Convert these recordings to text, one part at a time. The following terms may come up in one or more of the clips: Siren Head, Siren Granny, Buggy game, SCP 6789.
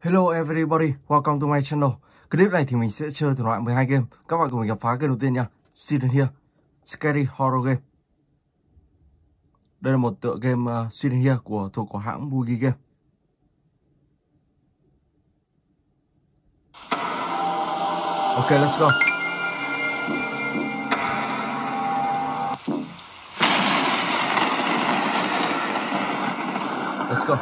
Hello everybody, welcome to my channel. Clip này thì mình sẽ chơi thử loại 12 game. Các bạn cùng mình khám phá game đầu tiên nha. Siren Head, Scary Horror Game. Đây là một tựa game Siren Head thuộc hãng Buggy Game. Ok, let's go. Let's go.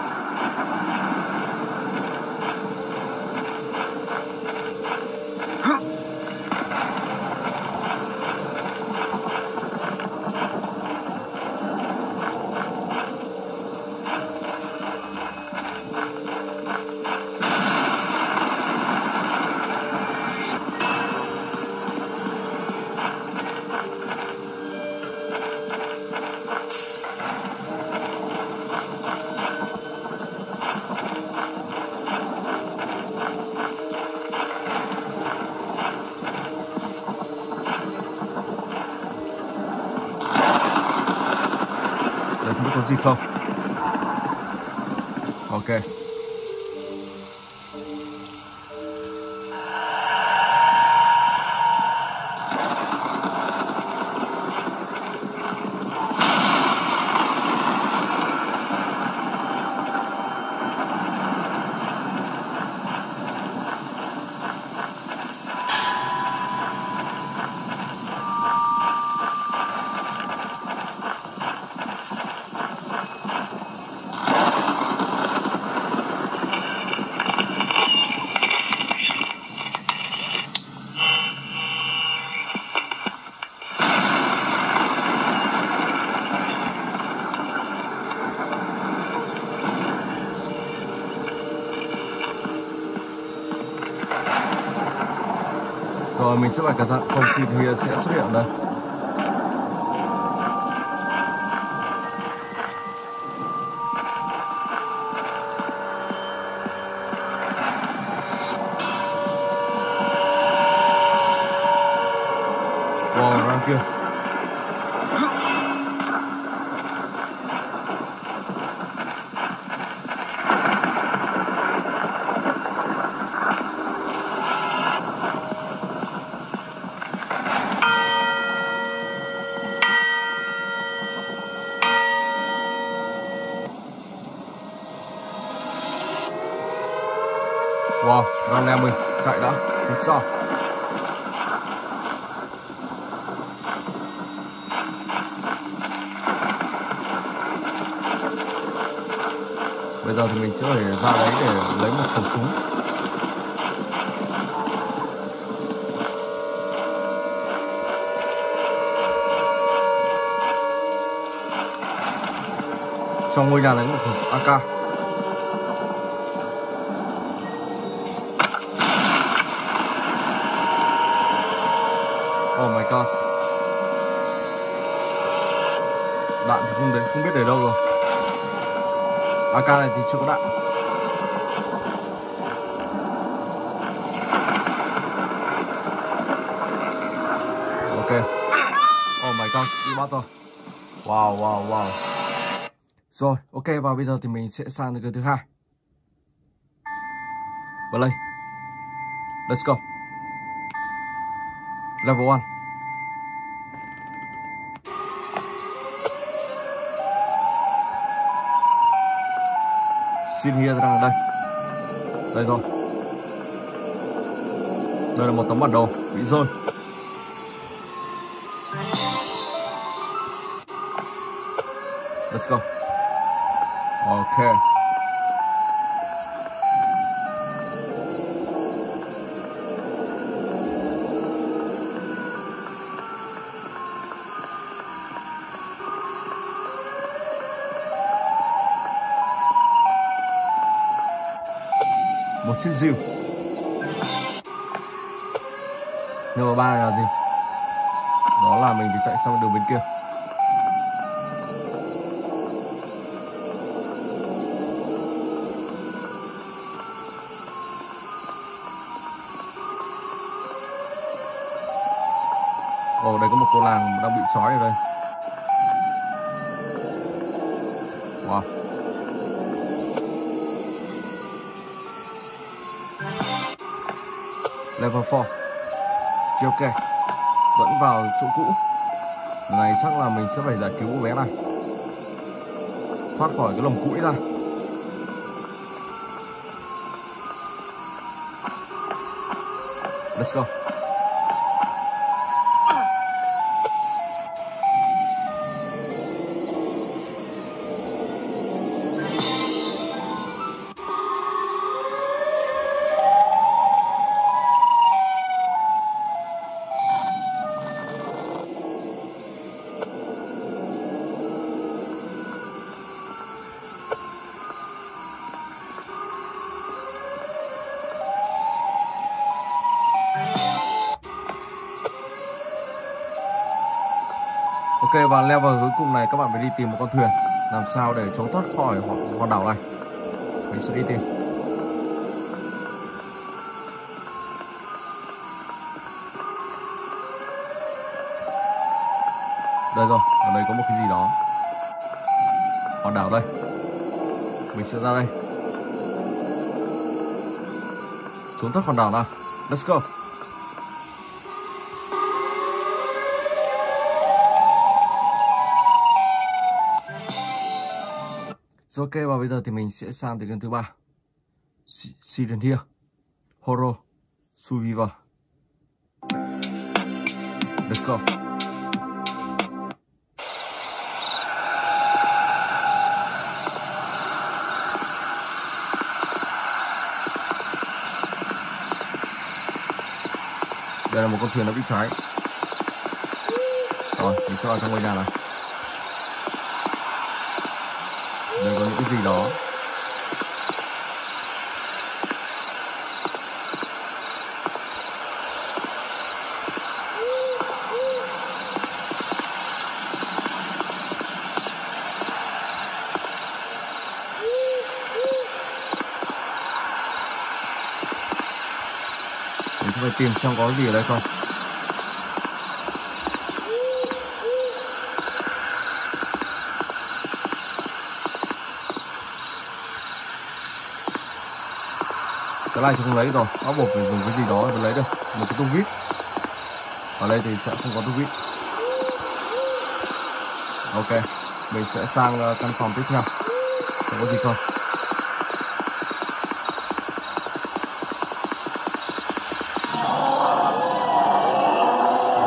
Gì không? Ok. Rồi mình sẽ phải cẩn thận, không Siren Head sẽ xuất hiện đây. Wow, ra kia. Wow, ra leo mình, chạy đã, phía sau. Bây giờ thì mình sẽ phải ra đấy để lấy một khẩu súng. Trong ngôi nhà lấy một khẩu súng AK. Oh my god. Đạn thì không đến, không biết để đâu rồi. AK này thì chưa có đạn. Ok. Oh my god, đi bắt rồi. Wow, wow, wow. Rồi, ok, và bây giờ thì mình sẽ sang tới cái thứ hai. Vào đây. Let's go. Level 1. Siren Head đang ở đây. Đây rồi. Đây là một tấm bản đồ bị rơi. Let's go. Ok. Một chiếc diều. Number 3 là gì? Đó là mình thì chạy sang đường bên kia. Ồ, đây có một cô nàng đang bị trói ở đây. Wow. Level 4. Chưa ok. Vẫn vào chỗ cũ. Lần này chắc là mình sẽ phải giải cứu cô bé này, thoát khỏi cái lồng củi ra. Let's go. Ok, và level cuối cùng này các bạn phải đi tìm một con thuyền làm sao để trốn thoát khỏi hòn đảo này. Mình sẽ đi tìm. Đây rồi, ở đây có một cái gì đó. Hòn đảo đây. Mình sẽ ra đây. Trốn thoát hòn đảo nào. Let's go. Ok, và bây giờ thì mình sẽ sang tới game thứ 3. Siren Head, Horror Survivor. Let's go. Đây là một con thuyền đã bị cháy. Rồi, mình sẽ vào trong ngôi nhà này. Đây có những cái gì đó. Mình sẽ phải tìm xem có gì ở đây không. Cái này thì không lấy rồi, nó buộc phải dùng cái gì đó để lấy được một cái tung vít. Ở đây thì sẽ không có tung vít. Ok, mình sẽ sang căn phòng tiếp theo. Sẽ có gì không?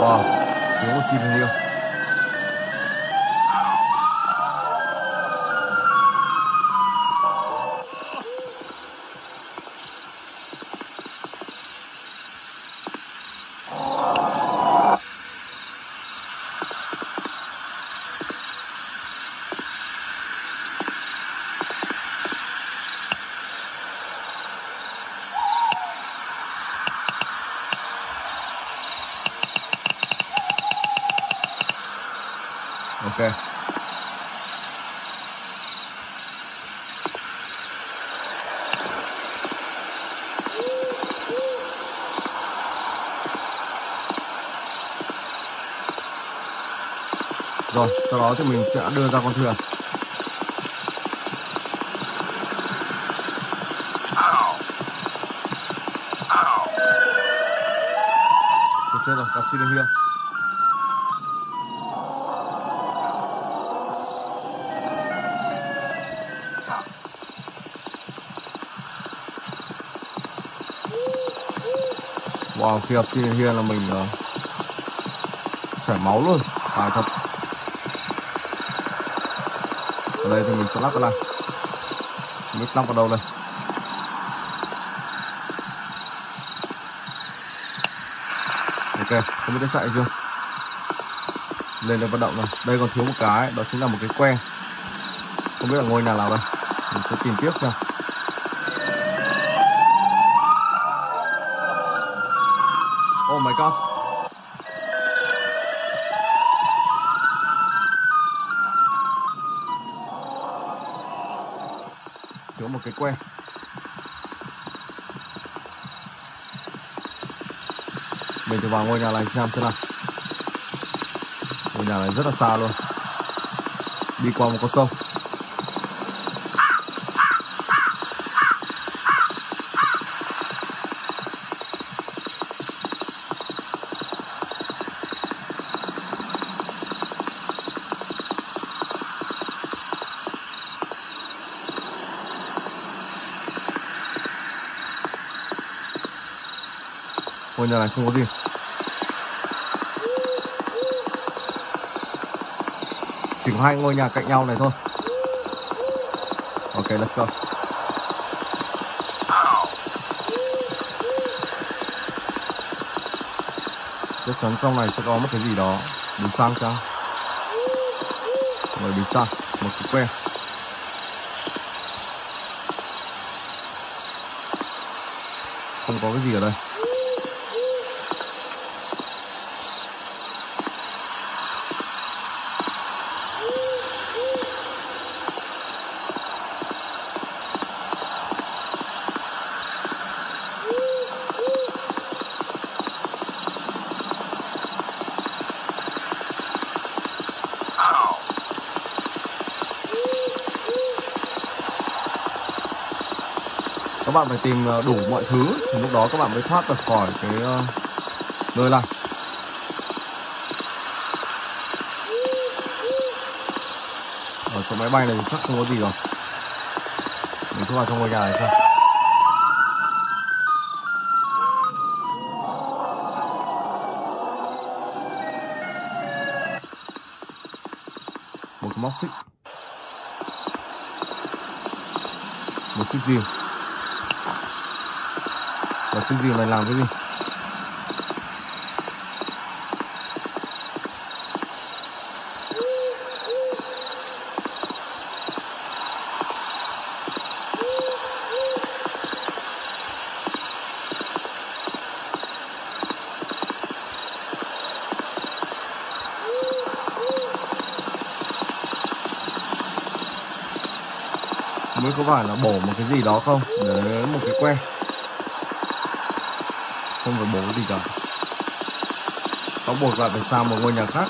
Wow, tiếng oxy bao nhiêu. Ok. Rồi, sau đó thì mình sẽ đưa ra con thuyền. Tôi chết rồi, gặp Siren Head. Wow, khi gặp Siren Head là mình chảy máu luôn, phải thật. Ở đây thì mình sẽ lắp cái này, mình lắp vào đầu này. Ok, không biết nó chạy chưa. Lên đây vận động này, đây còn thiếu một cái, đó chính là một cái que. Không biết là ngôi nhà nào đây, mình sẽ tìm tiếp xem. Oh my gosh. Thiếu một cái que. Mình thử vào ngôi nhà này xem thế nào. Ngôi nhà này rất là xa luôn. Đi qua một con sông. Ngôi nhà này không có gì. Chỉ có hai ngôi nhà cạnh nhau này thôi. Ok, let's go. Chắc chắn trong này sẽ có một cái gì đó. Bình xăng chăng? Rồi bình xăng, một cái que. Không có cái gì ở đây. Các bạn phải tìm đủ mọi thứ thì lúc đó các bạn mới thoát được khỏi cái nơi này. Ở trong máy bay này thì chắc không có gì rồi. Mình xuống vào trong ngôi nhà này xem. Một móc xích, một chiếc rìu. Và chiếc rìu này làm cái gì? Mới có phải là bổ một cái gì đó không? Để một cái que. Không phải bổ gì cả. Có bột lại phải sang một ngôi nhà khác.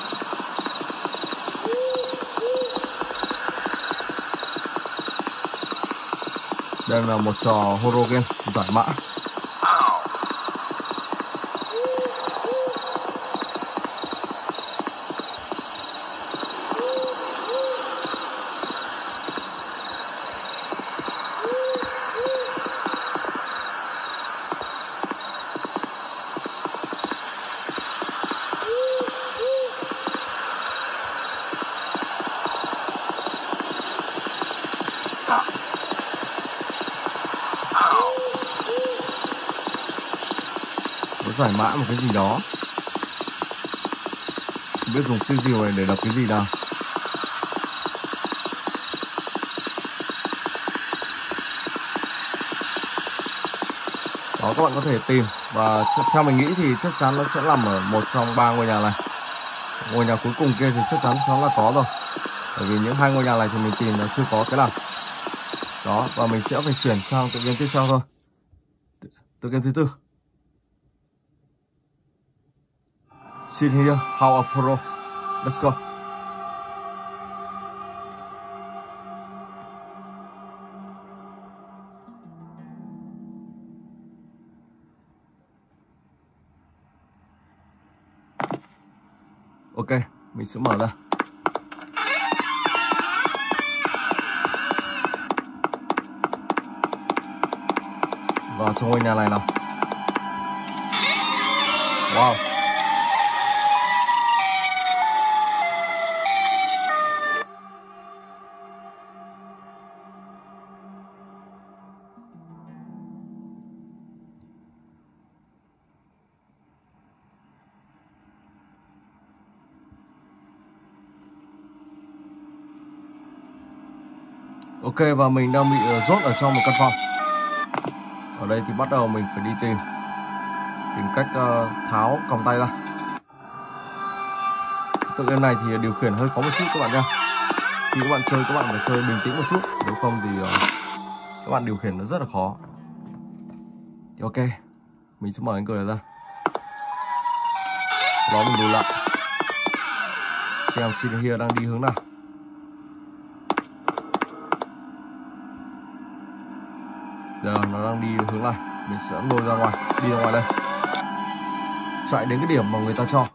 Đây là một trò horror game giải mã. Giải mã một cái gì đó. Không biết dùng chiếc rìu này để đọc cái gì nào. Đó, các bạn có thể tìm. Và theo mình nghĩ thì chắc chắn nó sẽ nằm ở một trong ba ngôi nhà này. Ngôi nhà cuối cùng kia thì chắc chắn nó là có rồi. Bởi vì những hai ngôi nhà này thì mình tìm nó chưa có cái nào. Đó, và mình sẽ phải chuyển sang tựa game tiếp theo thôi. Tựa game thứ tư. Sit here, how a pro. Let's go. Ok, mình sẽ mở ra. Vào trong ngôi nhà này nào. Wow. Ok, và mình đang bị rốt ở trong một căn phòng. Ở đây thì bắt đầu mình phải đi tìm cách tháo còng tay ra. Tựa game này thì điều khiển hơi khó một chút các bạn nha. Khi các bạn chơi, các bạn phải chơi bình tĩnh một chút. Nếu không thì các bạn điều khiển nó rất là khó. Thì ok, mình sẽ mở cánh cửa này ra. Đó, mình lùi lại. Xem Siren Head đang đi hướng nào. Giờ nó đang đi hướng này. Mình sẽ lôi ra ngoài. Đi ra ngoài đây. Chạy đến cái điểm mà người ta cho.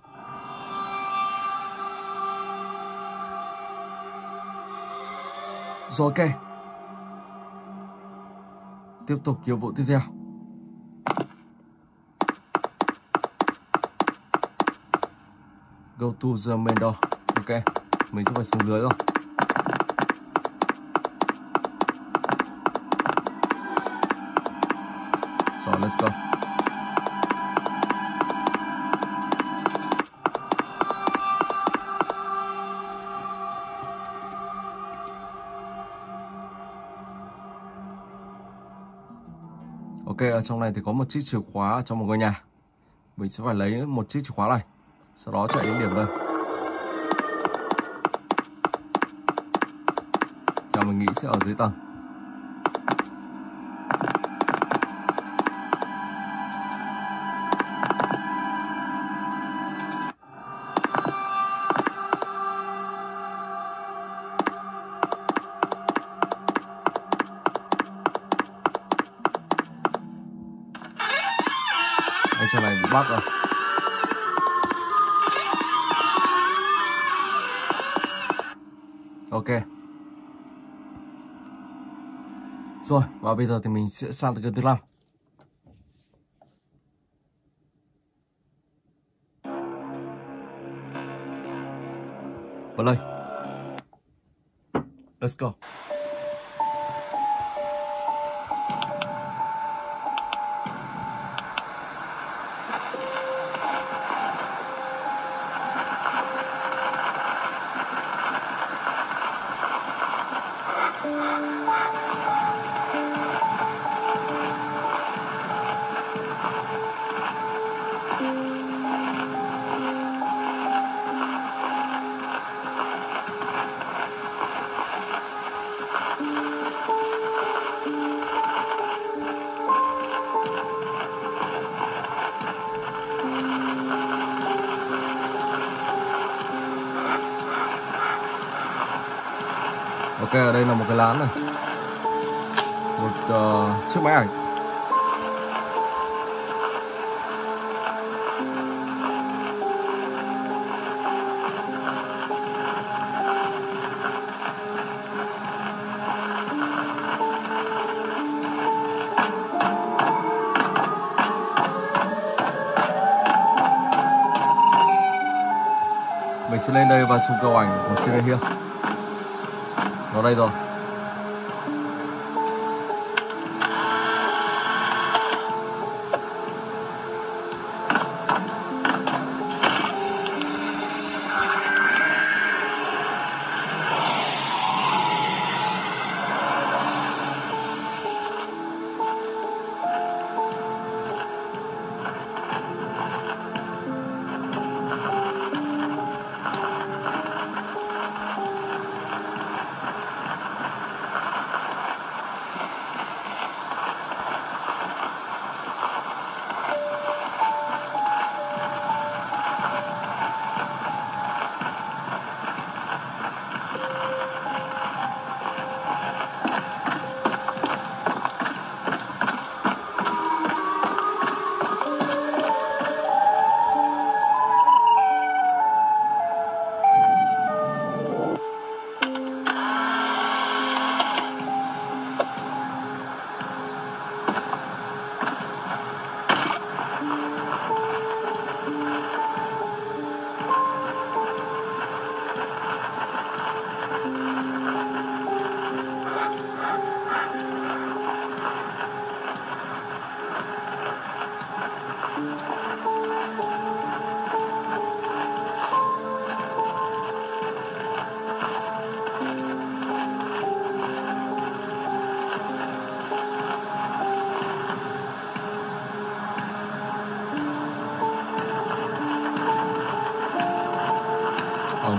Rồi ok. Tiếp tục nhiệm vụ tiếp theo. Go to the main door. Ok, mình sẽ phải xuống dưới thôi. So let's go. Ok, ở trong này thì có một chiếc chìa khóa ở trong một ngôi nhà. Mình sẽ phải lấy một chiếc chìa khóa này, sau đó chạy đến điểm đây. Thì mình nghĩ sẽ ở dưới tầng. Anh trên này bị bắt rồi. Ok. Rồi, và bây giờ thì mình sẽ sang tới cái thứ 5. Play. Let's go. Ok, ở đây là một cái lán này, một chiếc máy ảnh. Mình sẽ lên đây và chụp cầu ảnh của Siren Head. Nó đây rồi.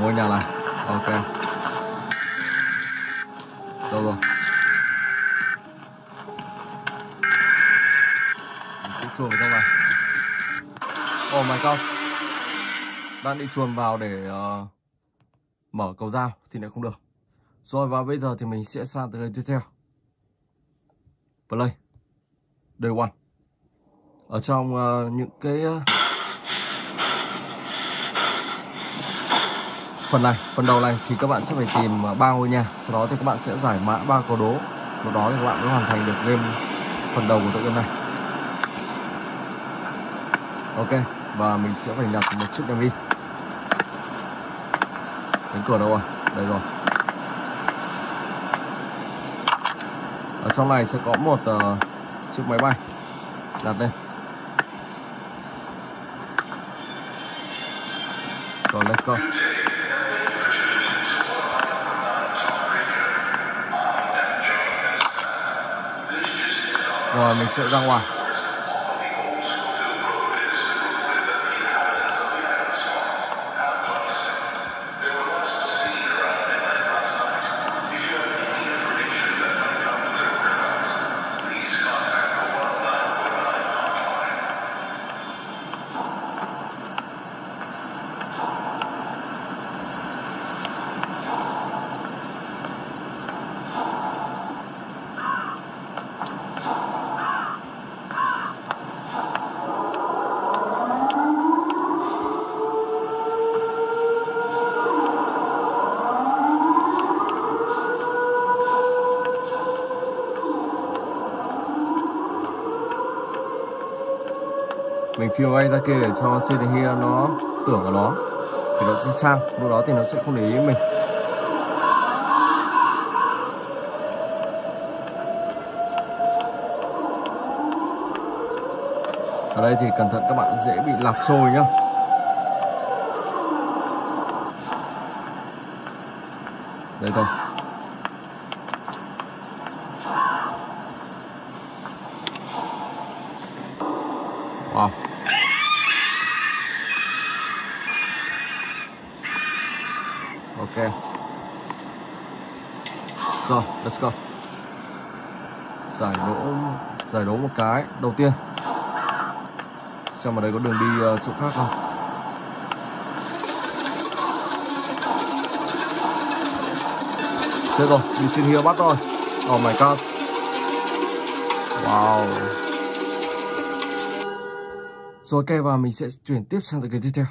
Ngôi nhà này. Ok. Đâu rồi? Mình sẽ chuồn vào trong này. Oh my god. Đang đi chuồn vào để mở cầu dao thì lại không được. Rồi, và bây giờ thì mình sẽ sang tới tiếp theo. Play. Day 1. Ở trong những cái phần này, phần đầu này thì các bạn sẽ phải tìm 3 ngôi nhà, sau đó thì các bạn sẽ giải mã 3 câu đố, lúc đó thì các bạn mới hoàn thành được game phần đầu của tựa game này. Ok, và mình sẽ phải nhặt một chiếc đèn pin. Đến cửa đâu rồi? Đây rồi. Ở trong này sẽ có một chiếc máy bay. Đặt lên. Rồi let's go. Rồi mình sẽ ra ngoài. Mình phiêu bay ra kia để cho Siren Head nó tưởng ở nó thì nó sẽ sang, lúc đó thì nó sẽ không để ý mình. Ở đây thì cẩn thận các bạn dễ bị lạc trôi nhá. Đây thôi. Wow. Ok. Rồi, let's go. Giải đố một cái đầu tiên. Xem ở đây có đường đi chỗ khác không? Chết rồi, đi xin hiệu bắt rồi. Oh my god. Wow. Rồi ok, và mình sẽ chuyển tiếp sang cái tiếp theo.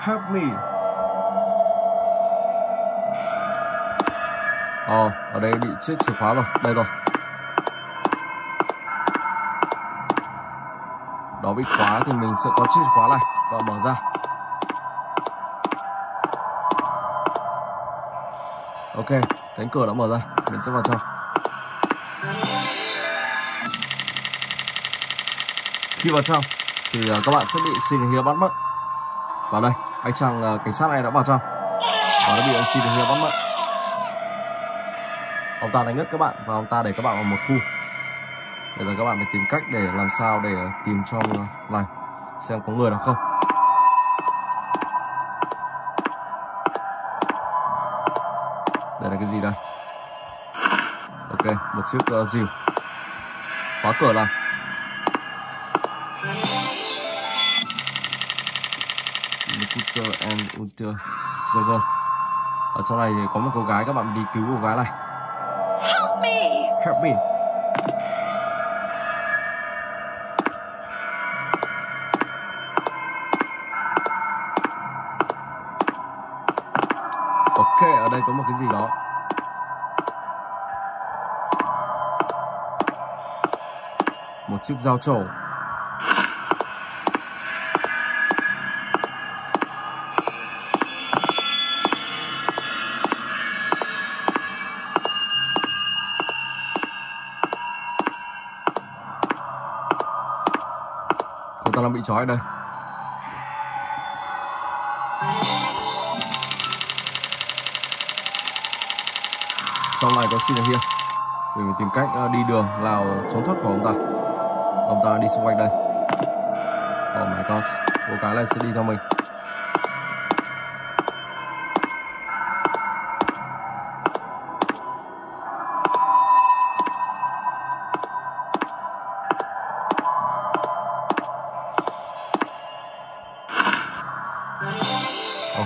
Help me. Ở đây bị chiếc chìa khóa rồi. Đây rồi. Đó bị khóa thì mình sẽ có chiếc chìa khóa này. Rồi mở ra. Ok, cánh cửa đã mở ra. Mình sẽ vào trong. Khi vào trong thì các bạn sẽ bị Siren Head bắt mất. Vào đây. Anh chàng cảnh sát này đã vào trong và đã bị ông Siren Head bắt mất. Ông ta đánh ngất các bạn và ông ta để các bạn vào một khu. Bây giờ các bạn phải tìm cách để làm sao để tìm trong này xem có người nào không. Đây là cái gì đây? Ok, một chiếc dìu. Khóa cửa lại. And Ultra Jagger. Ở sau này có một cô gái, các bạn đi cứu cô gái này. Help me. Help me. Ok, ở đây có một cái gì đó. Một chiếc dao trổ. Ta đang bị trói đây. Sau này có Siren Head. Mình phải tìm cách đi đường nào trốn thoát khỏi ông ta. Ông ta đi xung quanh đây. Oh my god, cô gái này sẽ đi theo mình.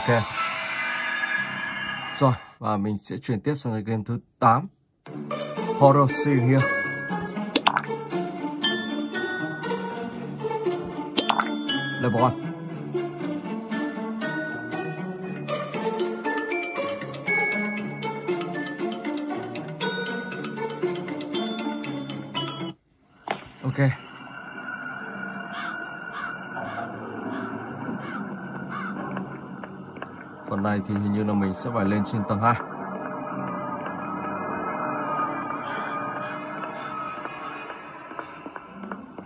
Ok. Rồi, và mình sẽ chuyển tiếp sang cái game thứ 8. Horror Siren Head. Level 1. Ok. Phần này thì hình như là mình sẽ phải lên trên tầng 2.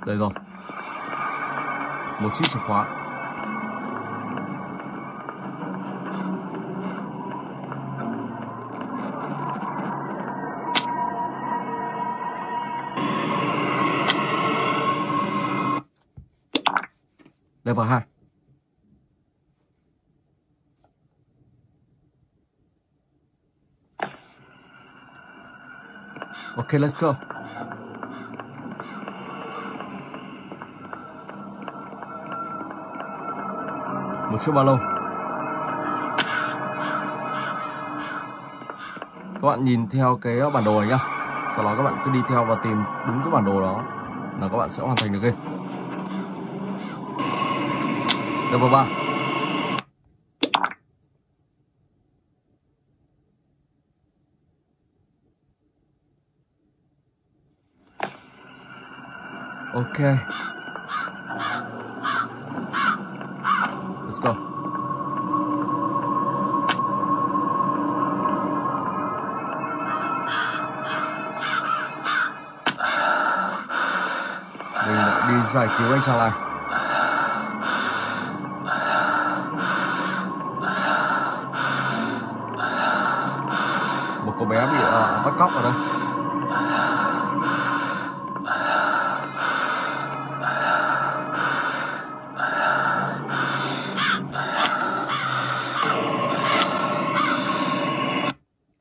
Đây rồi. Một chiếc chìa khóa. Level 2. Okay, let's go. Một chiếc ba lô. Các bạn nhìn theo cái bản đồ này nhá. Sau đó các bạn cứ đi theo và tìm đúng cái bản đồ đó là các bạn sẽ hoàn thành được game. Level 3. Ok. Let's go. Mình đã đi giải cứu anh chàng này. Một cô bé bị bắt cóc ở đây.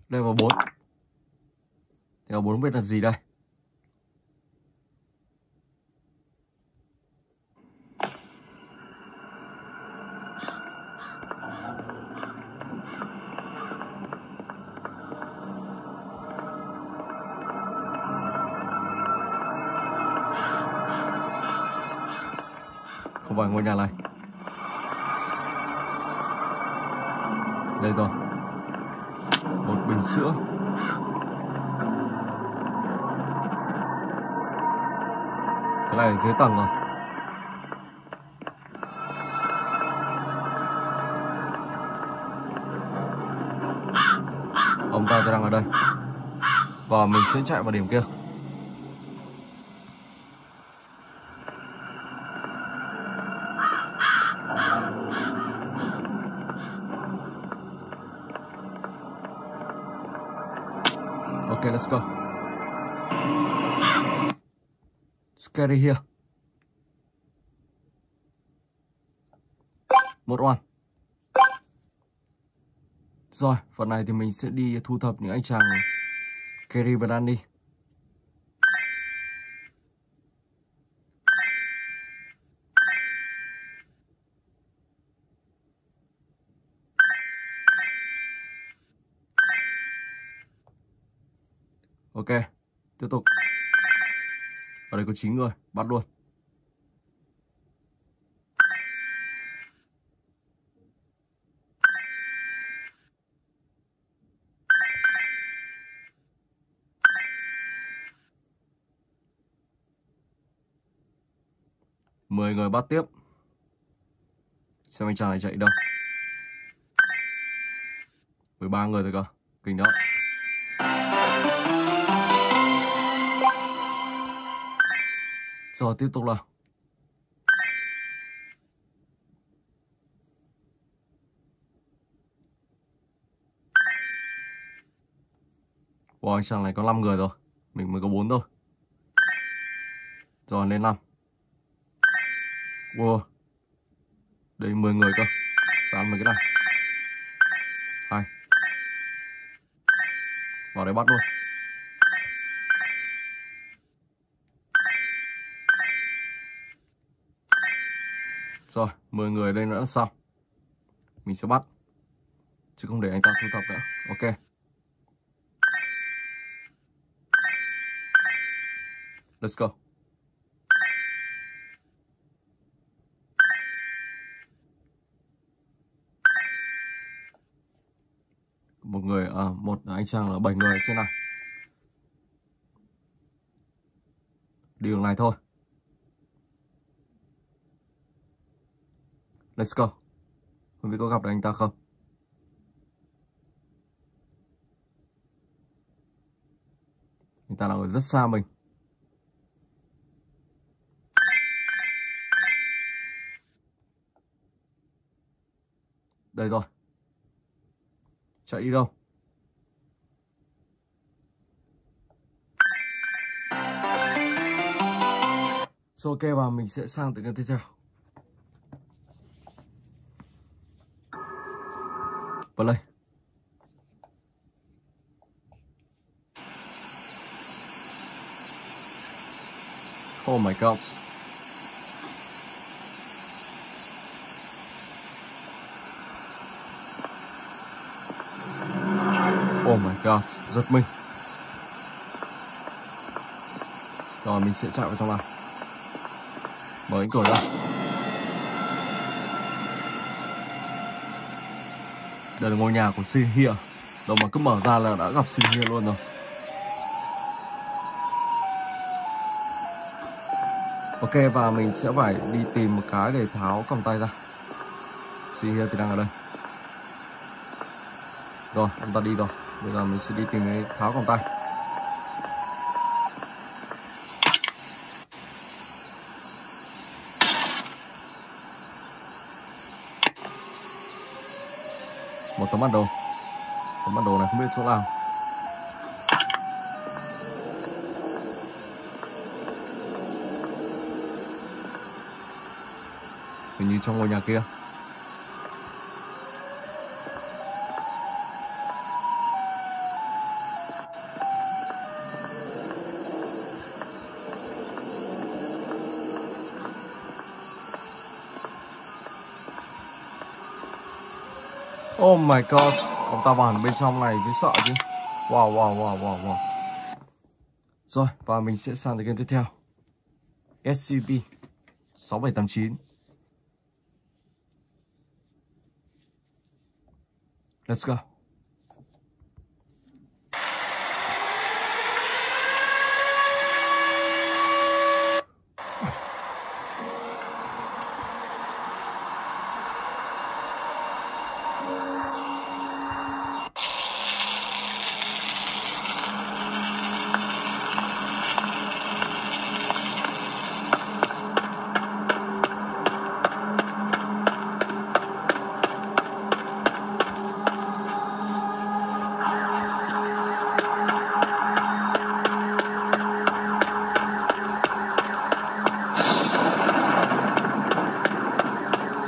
Level 4. Level 4 biết là gì đây? Không phải ngôi nhà này. Đây rồi. Một bình sữa. Cái này dưới tầng rồi. Ông ta đang ở đây. Và mình sẽ chạy vào điểm kia. Okay, let's go. Let's carry here. Một oan. Rồi, phần này thì mình sẽ đi thu thập những anh chàng Carry và Danny. Ok, tiếp tục. Ở đây có 9 người, bắt luôn. Mười người bắt tiếp. Xem anh chàng này chạy đâu. 13 người rồi cơ, kinh đó. Rồi tiếp tục là wow, anh chàng này có 5 người rồi. Mình mới có 4 thôi. Rồi lên 5. Wow. Đây 10 người cơ. Và ăn mấy cái này. 2. Vào đây bắt luôn. Rồi, 10 người đây nữa xong. Mình sẽ bắt. Chứ không để anh ta thu thập nữa. Ok. Let's go. Đó, anh chàng là 7 người ở trên này. Đi đường này thôi. Let's go. Không biết có gặp được anh ta không. Anh ta là người rất xa mình. Đây rồi. Chạy đi đâu? Rồi ok, và mình sẽ sang tới cái tiếp theo. Play. Oh my god. Oh my god, giật mình. Rồi mình sẽ chạy vào trong này. Mở cánh cửa ra. Đây là ngôi nhà của Siren Head. Đâu mà cứ mở ra là đã gặp Siren Head luôn rồi. Ok, và mình sẽ phải đi tìm một cái để tháo còng tay ra. Siren Head thì đang ở đây. Rồi, chúng ta đi rồi. Bây giờ mình sẽ đi tìm cái tháo còng tay. Một tấm bản đồ. Tấm bản đồ này không biết chỗ nào. Hình như trong ngôi nhà kia. Oh my god, ông ta vào bên trong này thì sợ chứ. Wow, wow, wow, wow, wow. Rồi, và mình sẽ sang tới game tiếp theo. SCP 6789. Let's go.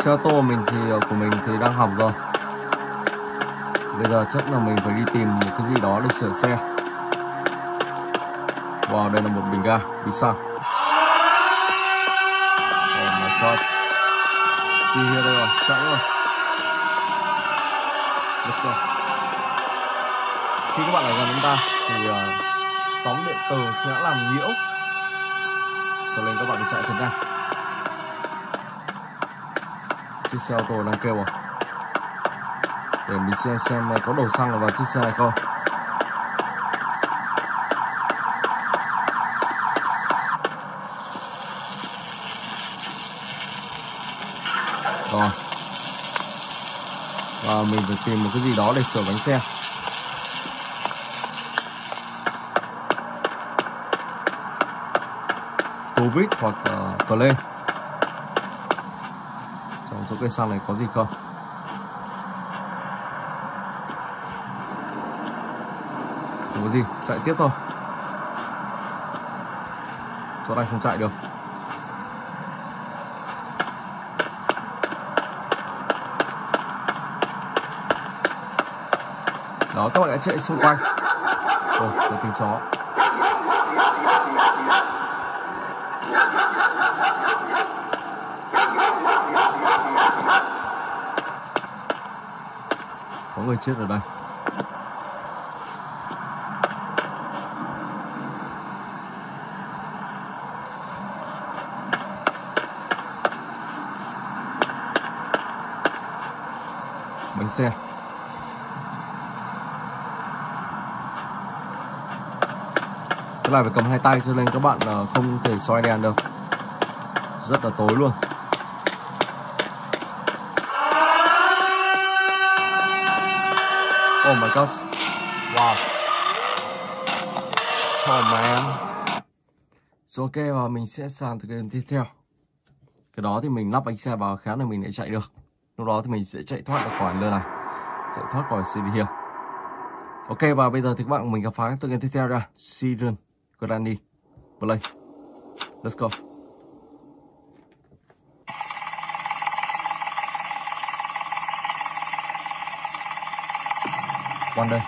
Xe ô tô mình thì của mình thì đang hỏng rồi. Bây giờ chắc là mình phải đi tìm một cái gì đó để sửa xe. Wow, đây là một bình ga đi xăng. Oh my god. Chị Hiền đây rồi, chạy rồi. Let's go. Khi các bạn ở gần chúng ta thì sóng điện từ sẽ làm nhiễu, cho nên các bạn phải chạy thật nhanh. Chiếc xe ô tô đang kêu rồi. Để mình xem có đổ xăng vào chiếc xe này không. Rồi. Và mình phải tìm một cái gì đó để sửa bánh xe. Covid hoặc cờ lên. Chỗ cây xăng này có gì không? Không có gì, chạy tiếp thôi. Chỗ này không chạy được. Đó, các bạn đã chạy xung quanh. Ôi, có tiếng chó. Có người chết ở đây. Bánh xe. Cái này phải cầm hai tay cho nên các bạn không thể soi đèn được, rất là tối luôn. Oh my god. Wow. Oh man. Rồi ok, và mình sẽ sàn từ cái tiếp theo. Cái đó thì mình lắp bánh xe vào khá là mình lại chạy được. Lúc đó thì mình sẽ chạy thoát được khỏi nơi này, chạy thoát khỏi Siren Head. Ok, và bây giờ thì các bạn mình khám phá từ cái tiếp theo ra Siren Granny. Play. Let's go. One day.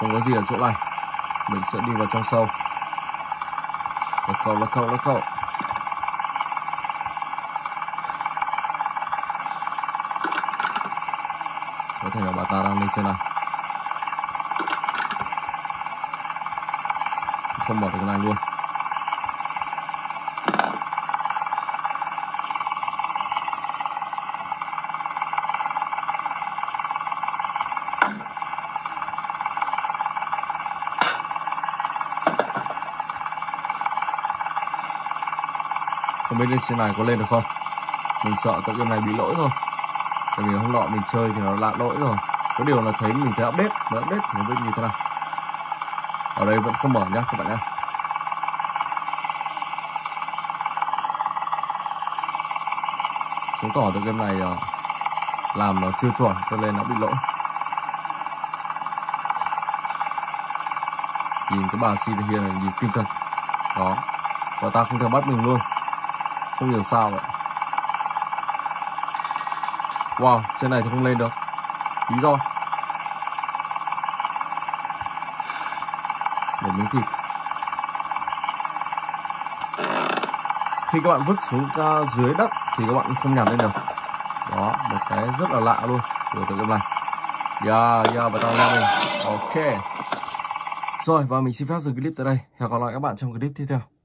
Không có gì ở chỗ này, mình sẽ đi vào trong sâu. Là cậu. Có thể là bà ta đang lên trên này. Không bỏ được cái này luôn. Không biết lên trên này có lên được không? Mình sợ tựa game này bị lỗi thôi. Tại vì hôm nọ mình chơi thì nó lạ lỗi rồi. Có điều là thấy mình thấy update, mà update thì nó biết như thế nào. Ở đây vẫn không mở nhá các bạn nhá. Chứng tỏ tựa game này làm nó chưa chuẩn cho nên nó bị lỗi. Nhìn cái bà Siren Head này nhìn kinh thật. Đó. Và ta không thể bắt mình luôn. Không hiểu sao vậy. Wow, trên này thì không lên được. Lý do. Một miếng thịt. Khi các bạn vứt xuống dưới đất thì các bạn không nhặt lên được. Đó, một cái rất là lạ luôn của tựa game này. Yeah, và tao lên mình. Ok. Rồi, và mình xin phép dừng clip tại đây. Hẹn gặp lại các bạn trong clip tiếp theo.